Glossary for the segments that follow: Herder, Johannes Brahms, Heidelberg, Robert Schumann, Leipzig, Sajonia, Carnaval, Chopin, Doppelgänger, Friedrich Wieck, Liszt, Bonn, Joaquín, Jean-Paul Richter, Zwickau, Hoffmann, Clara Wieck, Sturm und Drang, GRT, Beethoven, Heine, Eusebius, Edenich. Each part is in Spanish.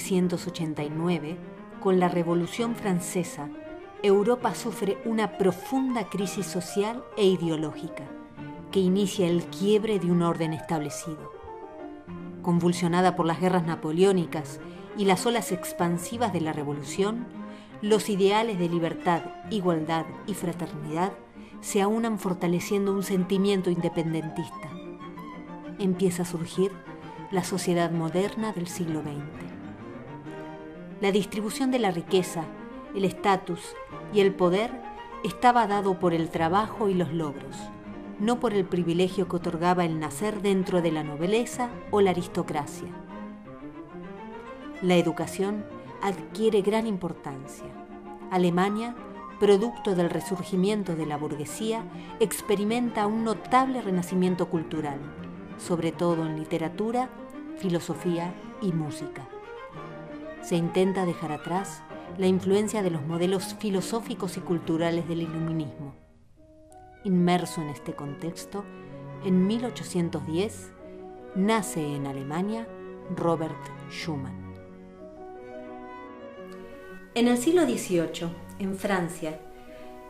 1789, con la Revolución Francesa, Europa sufre una profunda crisis social e ideológica que inicia el quiebre de un orden establecido. Convulsionada por las guerras napoleónicas y las olas expansivas de la Revolución, los ideales de libertad, igualdad y fraternidad se aunan fortaleciendo un sentimiento independentista. Empieza a surgir la sociedad moderna del siglo XX. La distribución de la riqueza, el estatus y el poder estaba dado por el trabajo y los logros, no por el privilegio que otorgaba el nacer dentro de la nobleza o la aristocracia. La educación adquiere gran importancia. Alemania, producto del resurgimiento de la burguesía, experimenta un notable renacimiento cultural, sobre todo en literatura, filosofía y música. Se intenta dejar atrás la influencia de los modelos filosóficos y culturales del iluminismo. Inmerso en este contexto, en 1810 nace en Alemania Robert Schumann. En el siglo XVIII, en Francia,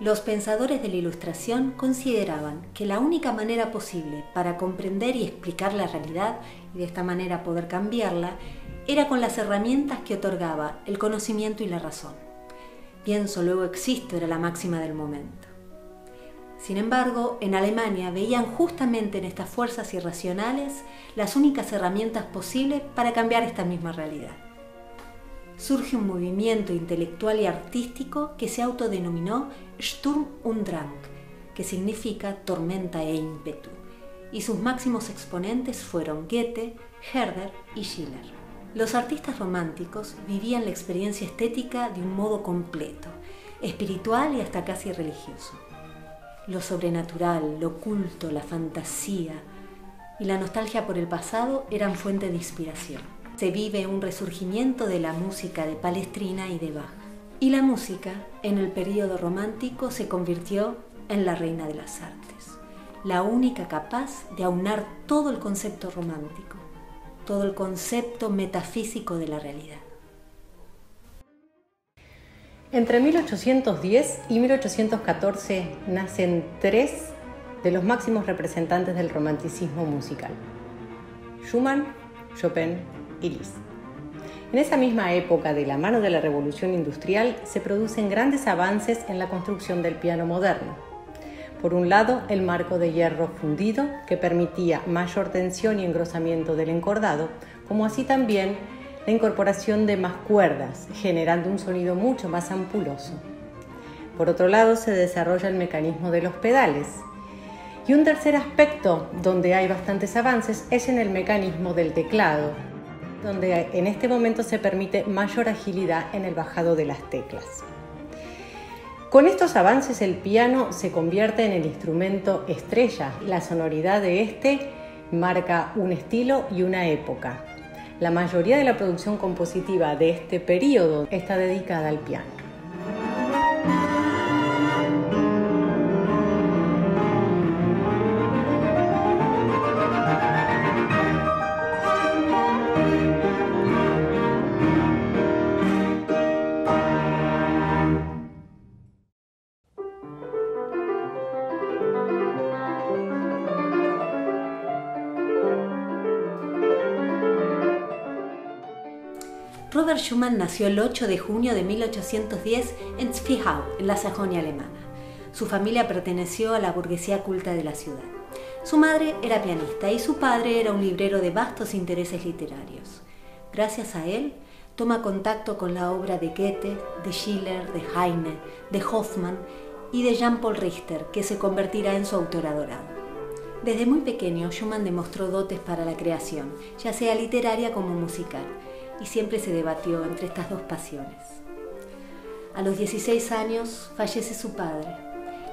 los pensadores de la Ilustración consideraban que la única manera posible para comprender y explicar la realidad, y de esta manera poder cambiarla, era con las herramientas que otorgaba el conocimiento y la razón. Pienso, luego existo, era la máxima del momento. Sin embargo, en Alemania veían justamente en estas fuerzas irracionales las únicas herramientas posibles para cambiar esta misma realidad. Surge un movimiento intelectual y artístico que se autodenominó Sturm und Drang, que significa tormenta e ímpetu, y sus máximos exponentes fueron Goethe, Herder y Schiller. Los artistas románticos vivían la experiencia estética de un modo completo, espiritual y hasta casi religioso. Lo sobrenatural, lo oculto, la fantasía y la nostalgia por el pasado eran fuente de inspiración. Se vive un resurgimiento de la música de Palestrina y de Bach. Y la música, en el período romántico, se convirtió en la reina de las artes, la única capaz de aunar todo el concepto romántico, todo el concepto metafísico de la realidad. Entre 1810 y 1814 nacen tres de los máximos representantes del romanticismo musical: Schumann, Chopin y Liszt. En esa misma época, de la mano de la Revolución Industrial, se producen grandes avances en la construcción del piano moderno. Por un lado, el marco de hierro fundido, que permitía mayor tensión y engrosamiento del encordado, como así también la incorporación de más cuerdas, generando un sonido mucho más ampuloso. Por otro lado, se desarrolla el mecanismo de los pedales. Y un tercer aspecto donde hay bastantes avances es en el mecanismo del teclado, donde en este momento se permite mayor agilidad en el bajado de las teclas. Con estos avances, el piano se convierte en el instrumento estrella. La sonoridad de este marca un estilo y una época. La mayoría de la producción compositiva de este periodo está dedicada al piano. Robert Schumann nació el 8 de junio de 1810 en Zwickau, en la Sajonia alemana. Su familia perteneció a la burguesía culta de la ciudad. Su madre era pianista y su padre era un librero de vastos intereses literarios. Gracias a él, toma contacto con la obra de Goethe, de Schiller, de Heine, de Hoffmann y de Jean-Paul Richter, que se convertirá en su autor adorado. Desde muy pequeño, Schumann demostró dotes para la creación, ya sea literaria como musical, y siempre se debatió entre estas dos pasiones. A los 16 años fallece su padre,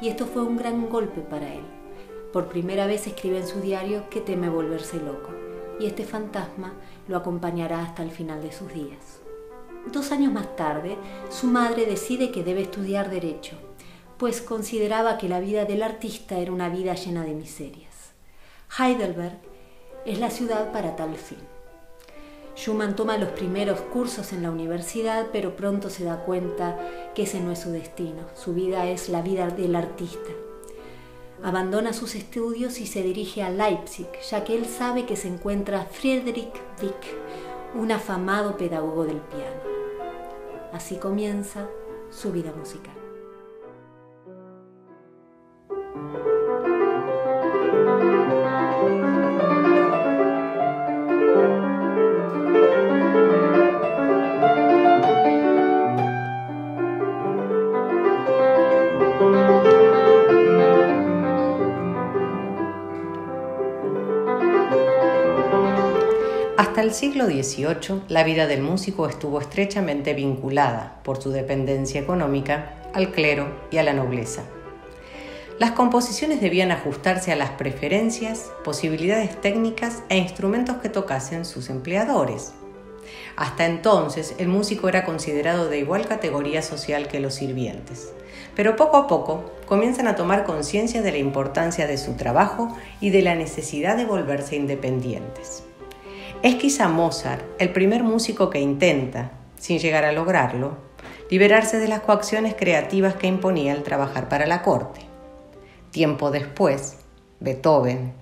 y esto fue un gran golpe para él. Por primera vez escribe en su diario que teme volverse loco, y este fantasma lo acompañará hasta el final de sus días. 2 años más tarde, su madre decide que debe estudiar Derecho, pues consideraba que la vida del artista era una vida llena de miserias. Heidelberg es la ciudad para tal fin. Schumann toma los primeros cursos en la universidad, pero pronto se da cuenta que ese no es su destino. Su vida es la vida del artista. Abandona sus estudios y se dirige a Leipzig, ya que él sabe que se encuentra Friedrich Wieck, un afamado pedagogo del piano. Así comienza su vida musical. Hasta el siglo XVIII, la vida del músico estuvo estrechamente vinculada, por su dependencia económica, al clero y a la nobleza. Las composiciones debían ajustarse a las preferencias, posibilidades técnicas e instrumentos que tocasen sus empleadores. Hasta entonces, el músico era considerado de igual categoría social que los sirvientes, pero poco a poco comienzan a tomar conciencia de la importancia de su trabajo y de la necesidad de volverse independientes. Es quizá Mozart el primer músico que intenta, sin llegar a lograrlo, liberarse de las coacciones creativas que imponía el trabajar para la corte. Tiempo después, Beethoven,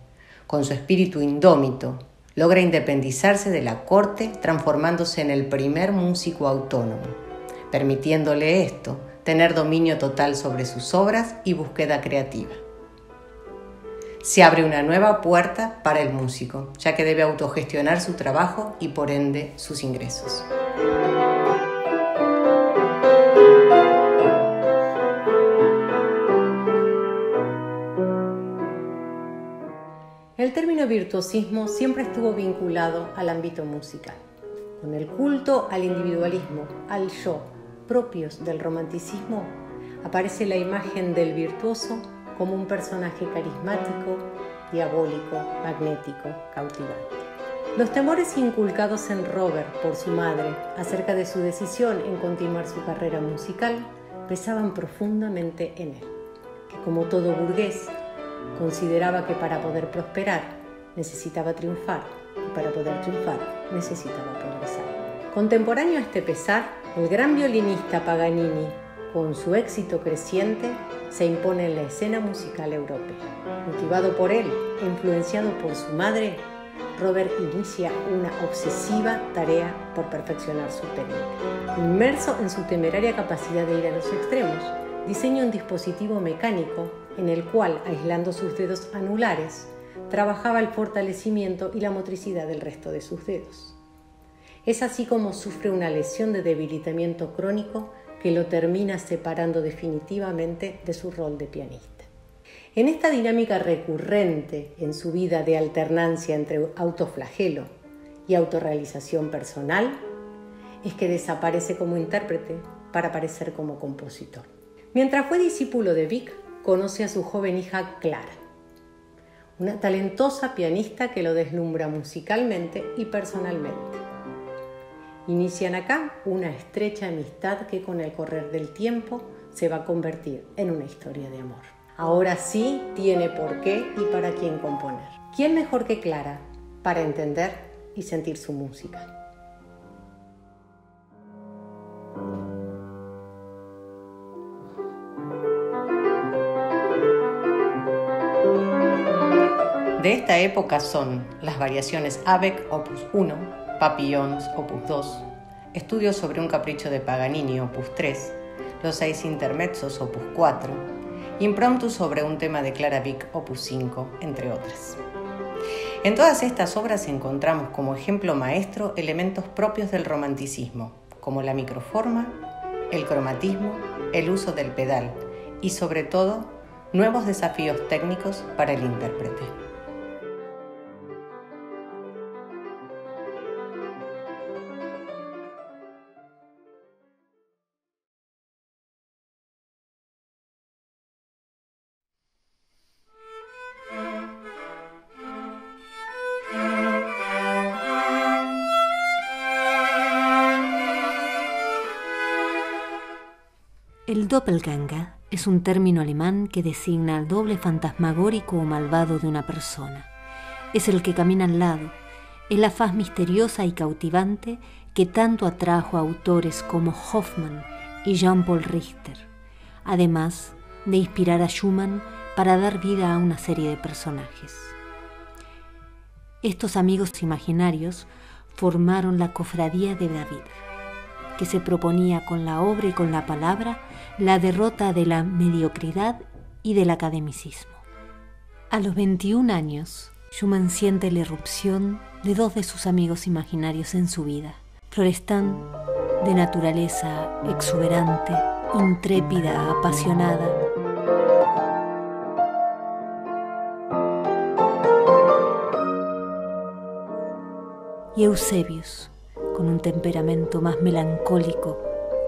con su espíritu indómito, logra independizarse de la corte, transformándose en el primer músico autónomo, permitiéndole esto, tener dominio total sobre sus obras y búsqueda creativa. Se abre una nueva puerta para el músico, ya que debe autogestionar su trabajo y, por ende, sus ingresos. El término virtuosismo siempre estuvo vinculado al ámbito musical, con el culto al individualismo, al yo, propios del romanticismo. Aparece la imagen del virtuoso como un personaje carismático, diabólico, magnético, cautivante. Los temores inculcados en Robert por su madre acerca de su decisión en continuar su carrera musical pesaban profundamente en él, que como todo burgués consideraba que para poder prosperar necesitaba triunfar y para poder triunfar necesitaba progresar. Contemporáneo a este pesar, el gran violinista Paganini, con su éxito creciente, se impone en la escena musical europea. Motivado por él e influenciado por su madre, Robert inicia una obsesiva tarea por perfeccionar su técnica. Inmerso en su temeraria capacidad de ir a los extremos, diseña un dispositivo mecánico en el cual, aislando sus dedos anulares, trabajaba el fortalecimiento y la motricidad del resto de sus dedos. Es así como sufre una lesión de debilitamiento crónico que lo termina separando definitivamente de su rol de pianista. En esta dinámica recurrente en su vida de alternancia entre autoflagelo y autorrealización personal, es que desaparece como intérprete para aparecer como compositor. Mientras fue discípulo de Wieck, conoce a su joven hija Clara, una talentosa pianista que lo deslumbra musicalmente y personalmente. Inician acá una estrecha amistad que con el correr del tiempo se va a convertir en una historia de amor. Ahora sí tiene por qué y para quién componer. ¿Quién mejor que Clara para entender y sentir su música? De esta época son las variaciones Avec Opus 1, Papillons, Opus 2, Estudios sobre un capricho de Paganini, Opus 3, Los 6 intermezzos, Opus 4, Impromptu sobre un tema de Clara Wieck, Opus 5, entre otras. En todas estas obras encontramos como ejemplo maestro elementos propios del romanticismo, como la microforma, el cromatismo, el uso del pedal y, sobre todo, nuevos desafíos técnicos para el intérprete. El Doppelgänger es un término alemán que designa al doble fantasmagórico o malvado de una persona. Es el que camina al lado, es la faz misteriosa y cautivante que tanto atrajo a autores como Hoffmann y Jean-Paul Richter, además de inspirar a Schumann para dar vida a una serie de personajes. Estos amigos imaginarios formaron la Cofradía de David, que se proponía con la obra y con la palabra la derrota de la mediocridad y del academicismo. A los 21 años, Schumann siente la irrupción de dos de sus amigos imaginarios en su vida. Florestan, de naturaleza exuberante, intrépida, apasionada, y Eusebius, con un temperamento más melancólico,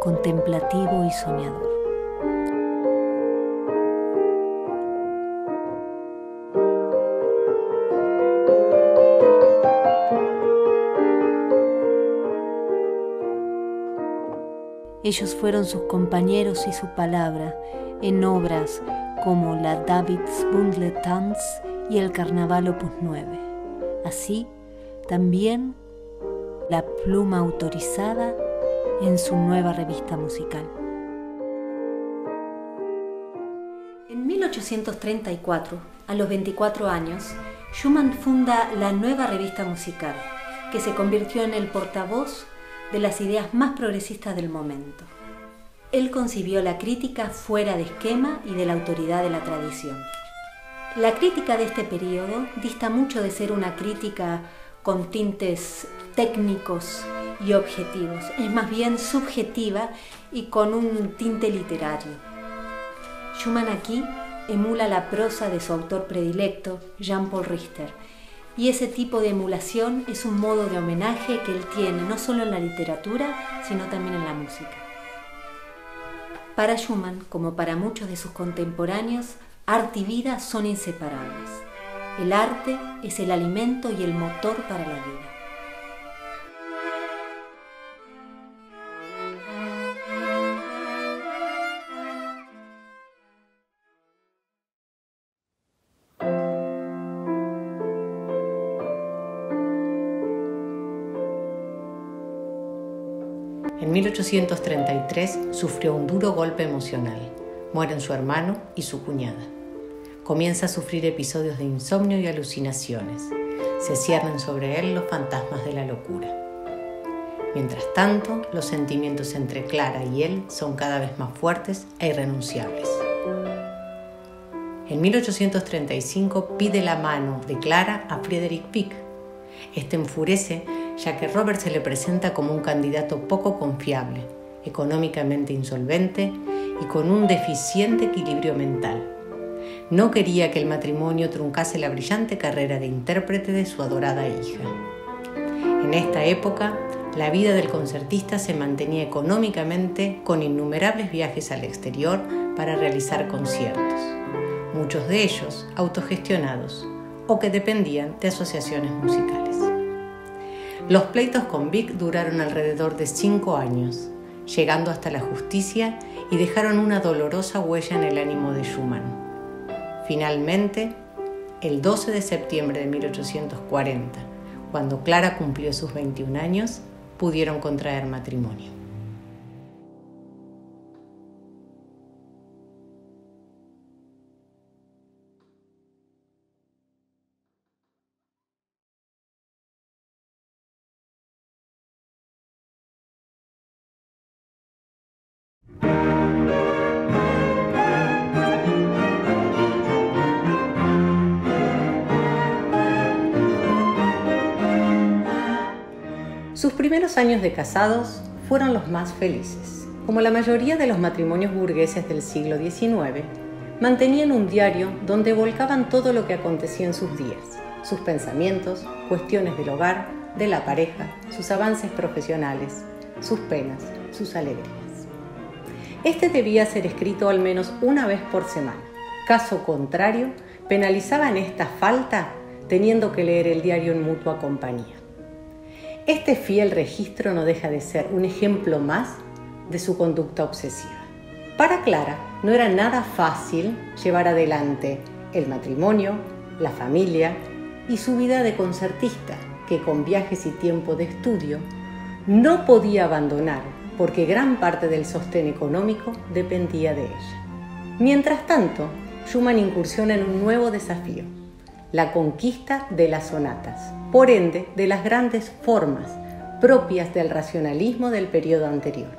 contemplativo y soñador. Ellos fueron sus compañeros y su palabra en obras como la Davidsbündlertänze y el Carnaval Opus 9. Así, también la pluma autorizada en su nueva revista musical. En 1834, a los 24 años, Schumann funda la Nueva Revista Musical, que se convirtió en el portavoz de las ideas más progresistas del momento. Él concibió la crítica fuera de esquema y de la autoridad de la tradición. La crítica de este periodo dista mucho de ser una crítica con tintes técnicos y objetivos, es más bien subjetiva y con un tinte literario. Schumann aquí emula la prosa de su autor predilecto, Jean-Paul Richter, y ese tipo de emulación es un modo de homenaje que él tiene, no solo en la literatura, sino también en la música. Para Schumann, como para muchos de sus contemporáneos, arte y vida son inseparables. El arte es el alimento y el motor para la vida. En 1833 sufrió un duro golpe emocional. Mueren su hermano y su cuñada. Comienza a sufrir episodios de insomnio y alucinaciones. Se cierran sobre él los fantasmas de la locura. Mientras tanto, los sentimientos entre Clara y él son cada vez más fuertes e irrenunciables. En 1835 pide la mano de Clara a Friedrich Wieck. Este enfurece ya que Robert se le presenta como un candidato poco confiable, económicamente insolvente y con un deficiente equilibrio mental. No quería que el matrimonio truncase la brillante carrera de intérprete de su adorada hija. En esta época, la vida del concertista se mantenía económicamente con innumerables viajes al exterior para realizar conciertos, muchos de ellos autogestionados o que dependían de asociaciones musicales. Los pleitos con Wieck duraron alrededor de 5 años, llegando hasta la justicia y dejaron una dolorosa huella en el ánimo de Schumann. Finalmente, el 12 de septiembre de 1840, cuando Clara cumplió sus 21 años, pudieron contraer matrimonio. Sus primeros años de casados fueron los más felices. Como la mayoría de los matrimonios burgueses del siglo XIX, mantenían un diario donde volcaban todo lo que acontecía en sus días, sus pensamientos, cuestiones del hogar, de la pareja, sus avances profesionales, sus penas, sus alegrías. Este debía ser escrito al menos una vez por semana. Caso contrario, penalizaban esta falta teniendo que leer el diario en mutua compañía. Este fiel registro no deja de ser un ejemplo más de su conducta obsesiva. Para Clara no era nada fácil llevar adelante el matrimonio, la familia y su vida de concertista, que con viajes y tiempo de estudio no podía abandonar porque gran parte del sostén económico dependía de ella. Mientras tanto, Schumann incursiona en un nuevo desafío, la conquista de las sonatas, por ende de las grandes formas propias del racionalismo del periodo anterior,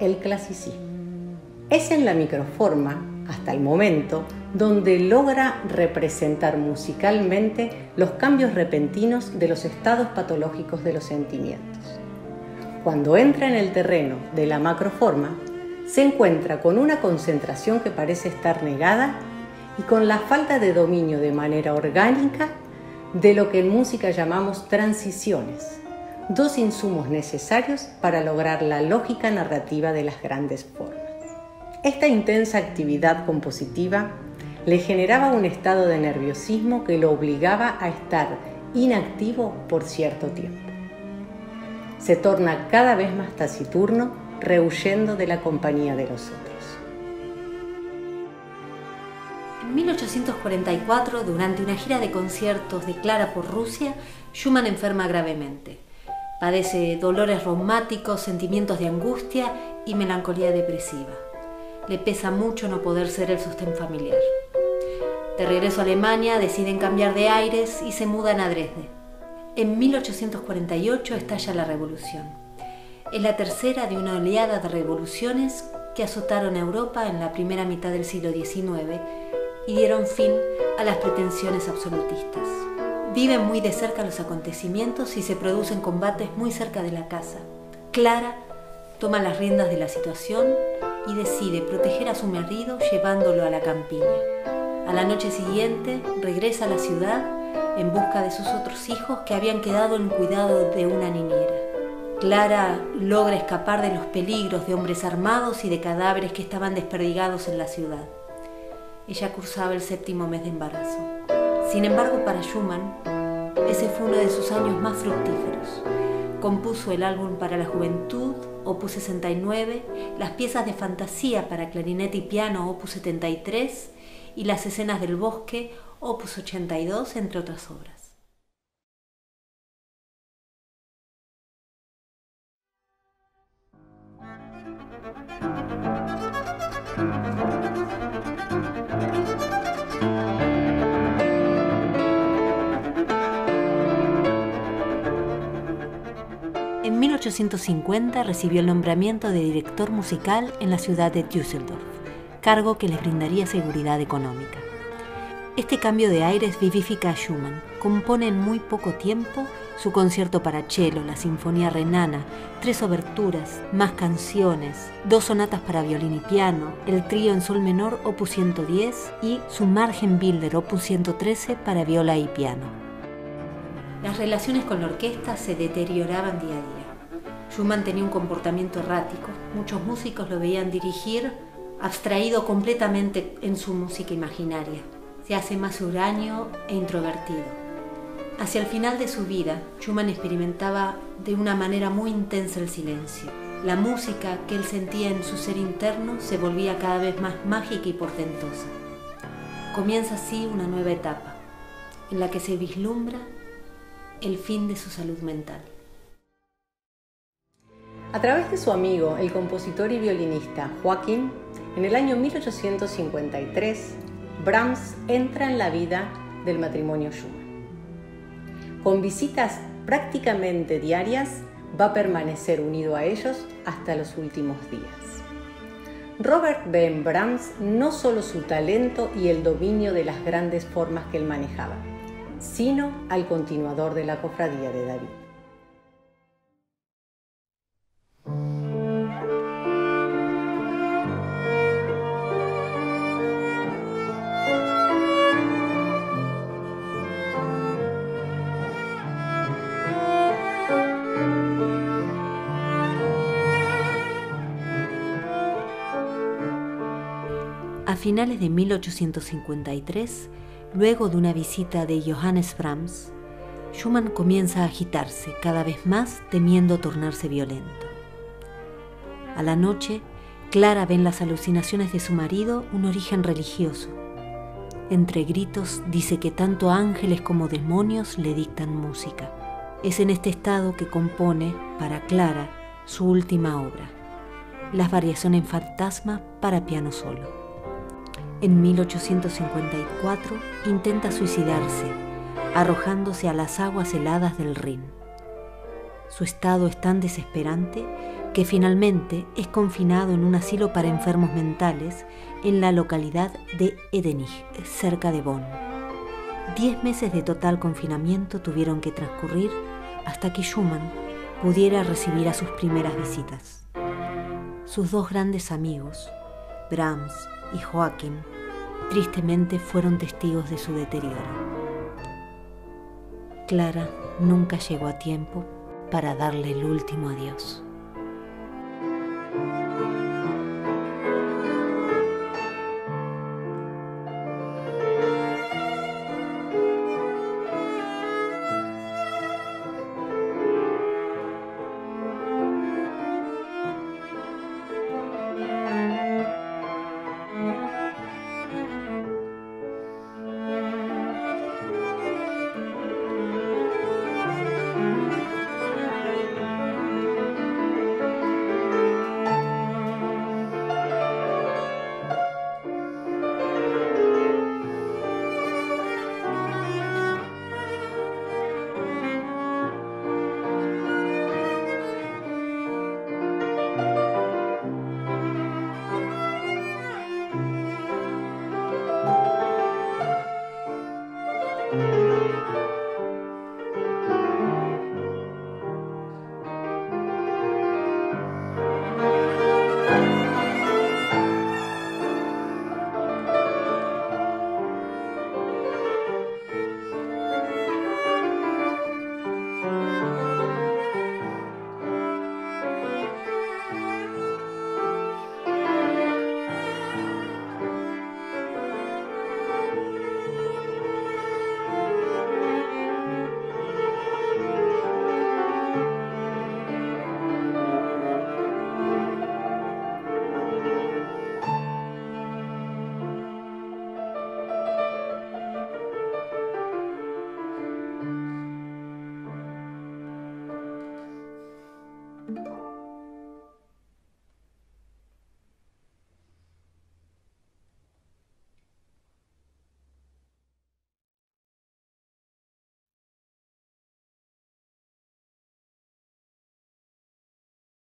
el clasicismo. Es en la microforma, hasta el momento, donde logra representar musicalmente los cambios repentinos de los estados patológicos de los sentimientos. Cuando entra en el terreno de la macroforma, se encuentra con una concentración que parece estar negada y con la falta de dominio de manera orgánica de lo que en música llamamos transiciones, dos insumos necesarios para lograr la lógica narrativa de las grandes formas. Esta intensa actividad compositiva le generaba un estado de nerviosismo que lo obligaba a estar inactivo por cierto tiempo. Se torna cada vez más taciturno, rehuyendo de la compañía de los otros. En 1844, durante una gira de conciertos de Clara por Rusia, Schumann enferma gravemente. Padece dolores reumáticos, sentimientos de angustia y melancolía depresiva. Le pesa mucho no poder ser el sostén familiar. De regreso a Alemania, deciden cambiar de aires y se mudan a Dresde. En 1848 estalla la Revolución. Es la tercera de una oleada de revoluciones que azotaron a Europa en la primera mitad del siglo XIX y dieron fin a las pretensiones absolutistas. Viven muy de cerca los acontecimientos y se producen combates muy cerca de la casa. Clara toma las riendas de la situación y decide proteger a su marido llevándolo a la campiña. A la noche siguiente regresa a la ciudad en busca de sus otros hijos que habían quedado en cuidado de una niñera. Clara logra escapar de los peligros de hombres armados y de cadáveres que estaban desperdigados en la ciudad. Ella cursaba el séptimo mes de embarazo. Sin embargo, para Schumann, ese fue uno de sus años más fructíferos. Compuso el álbum para la juventud, opus 69, las piezas de fantasía para clarinete y piano, opus 73, y las escenas del bosque, opus 82, entre otras obras. En 1850 recibió el nombramiento de director musical en la ciudad de Düsseldorf, cargo que les brindaría seguridad económica. Este cambio de aires vivifica a Schumann. Compone en muy poco tiempo su concierto para cello, la sinfonía renana, 3 oberturas, más canciones, 2 sonatas para violín y piano, el trío en sol menor opus 110 y su Margenbilder opus 113 para viola y piano. Las relaciones con la orquesta se deterioraban día a día. Schumann tenía un comportamiento errático, muchos músicos lo veían dirigir, abstraído completamente en su música imaginaria. Se hace más huraño e introvertido. Hacia el final de su vida, Schumann experimentaba de una manera muy intensa el silencio. La música que él sentía en su ser interno se volvía cada vez más mágica y portentosa. Comienza así una nueva etapa, en la que se vislumbra el fin de su salud mental. A través de su amigo, el compositor y violinista Joaquín, en el año 1853, Brahms entra en la vida del matrimonio Schumann. Con visitas prácticamente diarias, va a permanecer unido a ellos hasta los últimos días. Robert ve en Brahms no solo su talento y el dominio de las grandes formas que él manejaba, sino al continuador de la cofradía de David. A finales de 1853, luego de una visita de Johannes Brahms, Schumann comienza a agitarse cada vez más, temiendo tornarse violento. A la noche, Clara ve en las alucinaciones de su marido un origen religioso. Entre gritos dice que tanto ángeles como demonios le dictan música. Es en este estado que compone para Clara su última obra, las variaciones fantasma para piano solo. En 1854 intenta suicidarse, arrojándose a las aguas heladas del Rin. Su estado es tan desesperante que finalmente es confinado en un asilo para enfermos mentales en la localidad de Edenich, cerca de Bonn. 10 meses de total confinamiento tuvieron que transcurrir hasta que Schumann pudiera recibir a sus primeras visitas. Sus dos grandes amigos, Brahms y Joaquín, tristemente fueron testigos de su deterioro. Clara nunca llegó a tiempo para darle el último adiós.